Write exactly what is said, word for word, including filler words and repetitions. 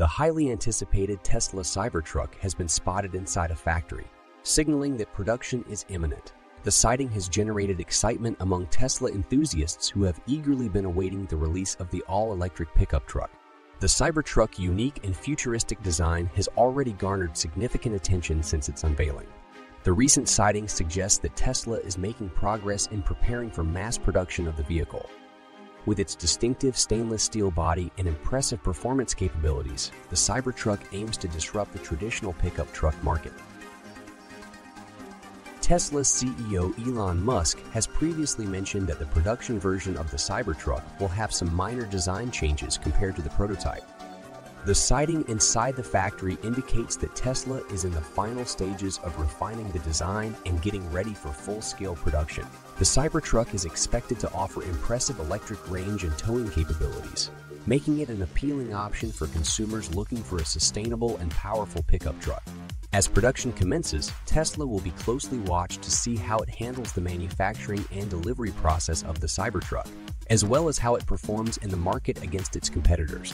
The highly anticipated Tesla Cybertruck has been spotted inside a factory, signaling that production is imminent. The sighting has generated excitement among Tesla enthusiasts who have eagerly been awaiting the release of the all-electric pickup truck. The Cybertruck's unique and futuristic design has already garnered significant attention since its unveiling. The recent sighting suggests that Tesla is making progress in preparing for mass production of the vehicle. With its distinctive stainless steel body and impressive performance capabilities, the Cybertruck aims to disrupt the traditional pickup truck market. Tesla's C E O Elon Musk has previously mentioned that the production version of the Cybertruck will have some minor design changes compared to the prototype. The sighting inside the factory indicates that Tesla is in the final stages of refining the design and getting ready for full-scale production. The Cybertruck is expected to offer impressive electric range and towing capabilities, making it an appealing option for consumers looking for a sustainable and powerful pickup truck. As production commences, Tesla will be closely watched to see how it handles the manufacturing and delivery process of the Cybertruck, as well as how it performs in the market against its competitors.